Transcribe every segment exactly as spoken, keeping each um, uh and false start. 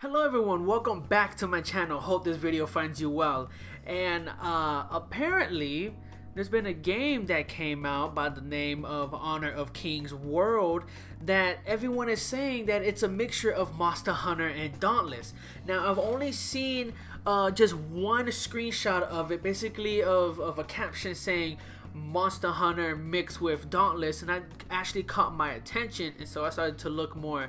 Hello everyone, welcome back to my channel. Hope this video finds you well. And uh, apparently there's been a game that came out by the name of Honor of Kings World that everyone is saying that it's a mixture of Monster Hunter and Dauntless. Now I've only seen uh, just one screenshot of it, basically of, of a caption saying Monster Hunter mixed with Dauntless, and that actually caught my attention, and so I started to look more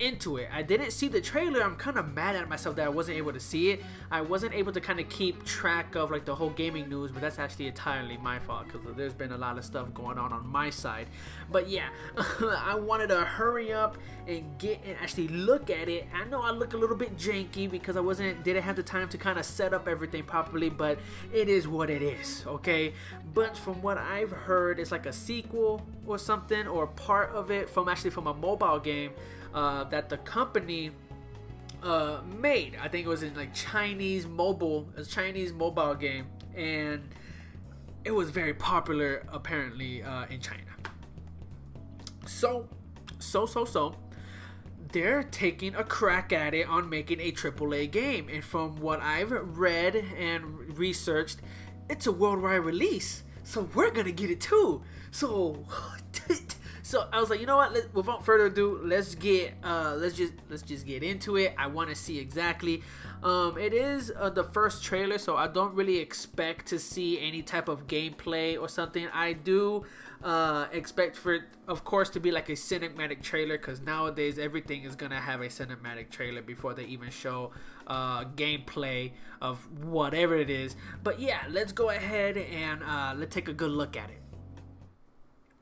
into it. I didn't see the trailer. I'm kind of mad at myself that I wasn't able to see it. I wasn't able to kind of keep track of like the whole gaming news, but that's actually entirely my fault because there's been a lot of stuff going on on my side. But yeah, I wanted to hurry up and get and actually look at it. I know I look a little bit janky because I wasn't didn't have the time to kind of set up everything properly, but it is what it is, okay? But from what I've heard, it's like a sequel or something, or part of it from actually from a mobile game Uh, that the company uh, made. I think it was in like Chinese mobile, a Chinese mobile game, and it was very popular apparently uh, in China. So, so, so, so, they're taking a crack at it on making a triple A game, and from what I've read and researched, it's a worldwide release. So we're gonna get it too. So. So I was like, you know what? Let, without further ado, let's get, uh, let's just, let's just get into it. I want to see exactly. Um, it is uh, the first trailer, so I don't really expect to see any type of gameplay or something. I do uh, expect for it, of course, to be like a cinematic trailer, because nowadays everything is gonna have a cinematic trailer before they even show uh, gameplay of whatever it is. But yeah, let's go ahead and uh, let's take a good look at it.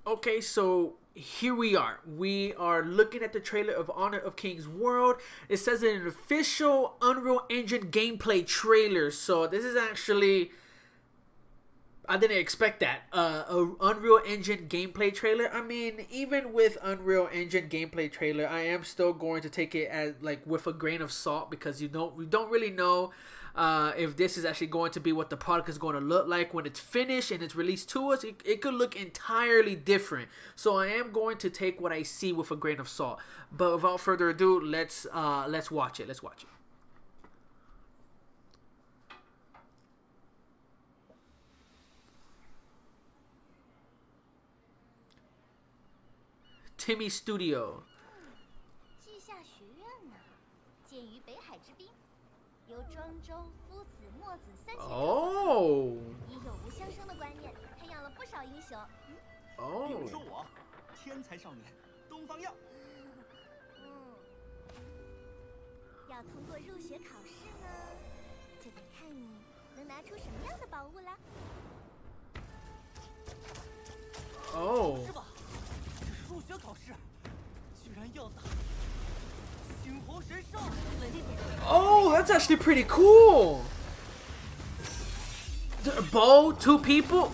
Okay, so here we are. We are looking at the trailer of Honor of Kings World. It says an official Unreal Engine gameplay trailer. So this is actually, I didn't expect that. Uh, a Unreal Engine gameplay trailer. I mean, even with Unreal Engine gameplay trailer, I am still going to take it as like with a grain of salt, because you don't we don't really know Uh, if this is actually going to be what the product is going to look like when it's finished and it's released to us. It, it could look entirely different. So I am going to take what I see with a grain of salt. But without further ado, let's uh, let's watch it. Let's watch it. Timmy Studio. Oh. Oh. Oh. Oh, that's actually pretty cool. A bow, two people.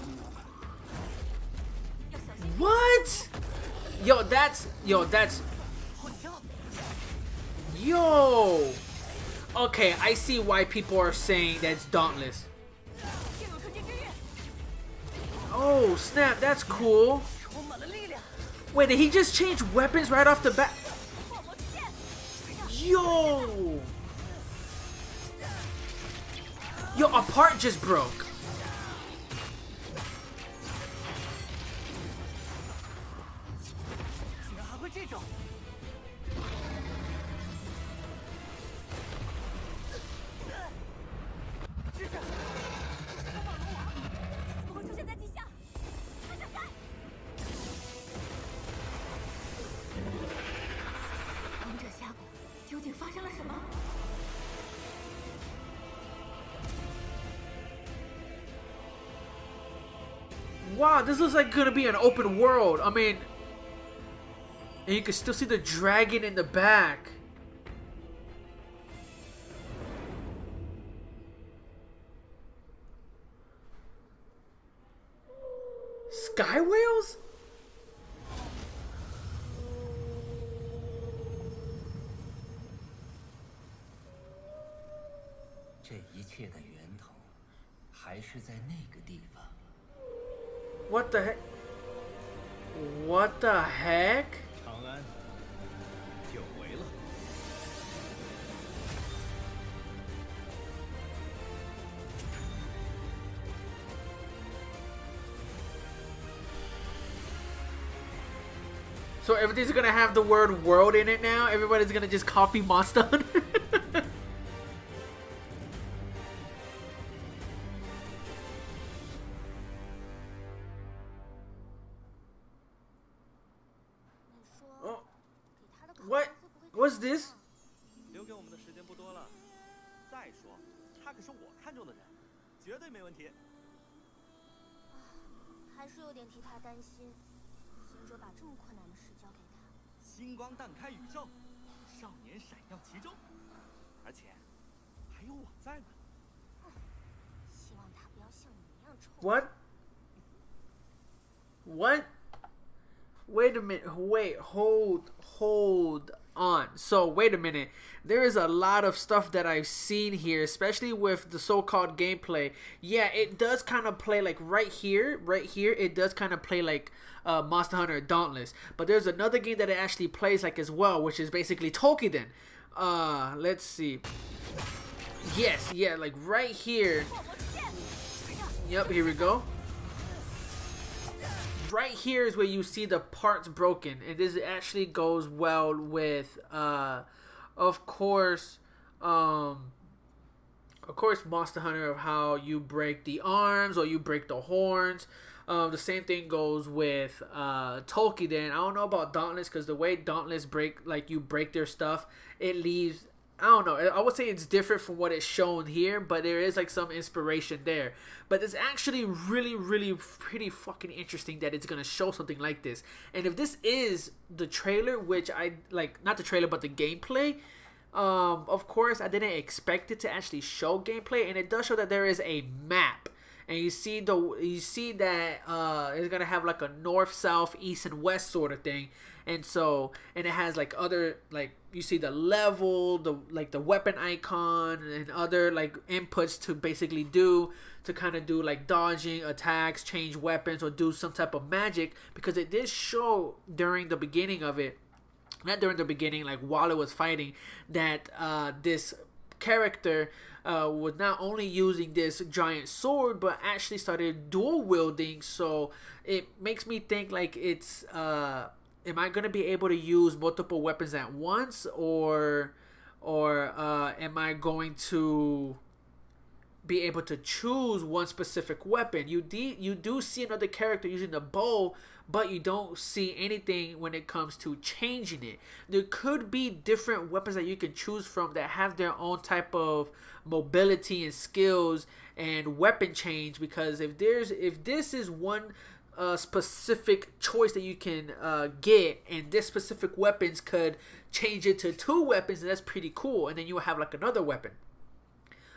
What? Yo, that's yo, that's yo. Okay, I see why people are saying that's Dauntless. Oh snap, that's cool. Wait, did he just change weapons right off the bat? Yo! Yo, a part just broke. Wow, this looks like gonna be an open world. I mean, and you can still see the dragon in the back. Sky whales? What the heck? What the heck? So everything's gonna have the word world in it now. Everybody's gonna just copy Monster Hunter. Oh. What? What's this? What? What? Wait a minute. Wait. Hold. Hold on. So wait a minute. There is a lot of stuff that I've seen here, especially with the so-called gameplay. Yeah, it does kind of play like right here, right here. It does kind of play like uh, Monster Hunter Dauntless. But there's another game that it actually plays like as well, which is basically Toukiden. Uh, let's see. Yes, yeah, like right here. Yep, here we go. Right here is where you see the parts broken, and this actually goes well with uh of course um of course Monster Hunter, of how you break the arms or you break the horns. Um the same thing goes with uh Toukiden. I don't know about Dauntless, because the way Dauntless break, like you break their stuff, it leaves, I don't know, I would say it's different from what it's shown here, but there is like some inspiration there. But it's actually really, really pretty fucking interesting that it's gonna show something like this. And if this is the trailer, which I like, not the trailer, but the gameplay, um, of course, I didn't expect it to actually show gameplay, and it does show that there is a map. And you see the you see that uh, it's gonna have like a north, south, east, and west sort of thing, and so and it has like other, like you see the level, the like the weapon icon, and other like inputs to basically do to kind of do like dodging, attacks, change weapons, or do some type of magic, because it did show during the beginning of it, not during the beginning, like while it was fighting, that uh, this character uh, was not only using this giant sword, but actually started dual wielding. So it makes me think like it's uh, am I gonna be able to use multiple weapons at once, or or uh, am I going to be able to choose one specific weapon? You de you do see another character using the bow, but you don't see anything when it comes to changing it. There could be different weapons that you can choose from that have their own type of mobility and skills and weapon change, because if there's if this is one uh, specific choice that you can uh, get, and this specific weapons could change it to two weapons, and that's pretty cool. And then you will have like another weapon.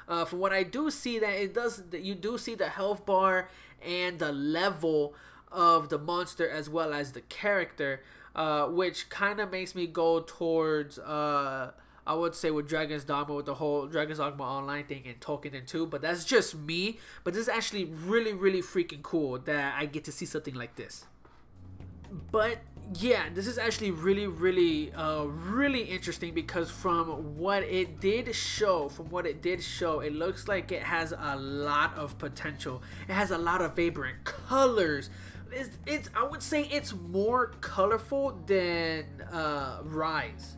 Uh, from what I do see, that it does, that you do see the health bar and the level of the monster as well as the character, uh, which kind of makes me go towards uh, I would say with Dragon's Dogma, with the whole Dragon's Dogma Online thing and Toukiden two, but that's just me. But this is actually really, really freaking cool that I get to see something like this. But yeah, this is actually really, really, uh, really interesting, because from what it did show, from what it did show, it looks like it has a lot of potential. It has a lot of vibrant colors. It's, it's I would say it's more colorful than uh, Rise.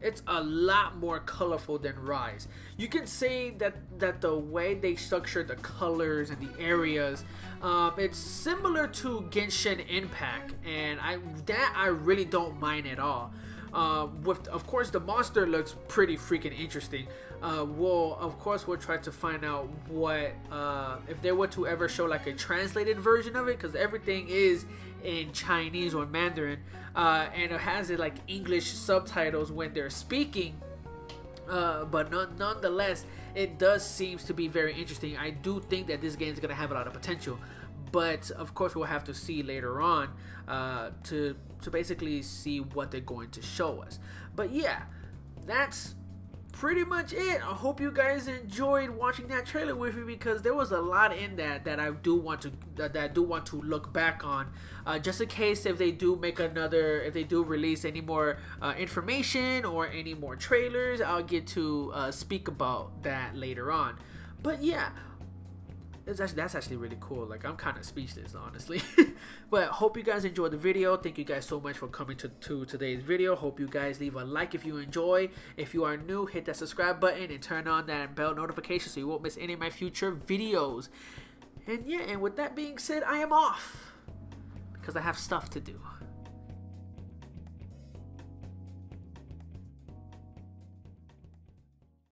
It's a lot more colorful than Rise. You can say that that the way they structure the colors and the areas, um, it's similar to Genshin Impact, and I that I really don't mind at all. Uh, with of course the monster looks pretty freaking interesting. Uh, we'll of course we'll try to find out what uh, if they were to ever show like a translated version of it, because everything is in Chinese or Mandarin, uh, and it has it like English subtitles when they're speaking. Uh, but non nonetheless, it does seems to be very interesting. I do think that this game is gonna have a lot of potential. But of course, we'll have to see later on uh, to to basically see what they're going to show us. But yeah, that's pretty much it. I hope you guys enjoyed watching that trailer with me, because there was a lot in that that I do want to that I do want to look back on, uh, just in case if they do make another, if they do release any more uh, information or any more trailers, I'll get to uh, speak about that later on. But yeah. It's actually, that's actually really cool. Like, I'm kind of speechless, honestly. But hope you guys enjoyed the video. Thank you guys so much for coming to, to today's video. Hope you guys leave a like if you enjoy. If you are new, hit that subscribe button and turn on that bell notification so you won't miss any of my future videos. And yeah, and with that being said, I am off because I have stuff to do.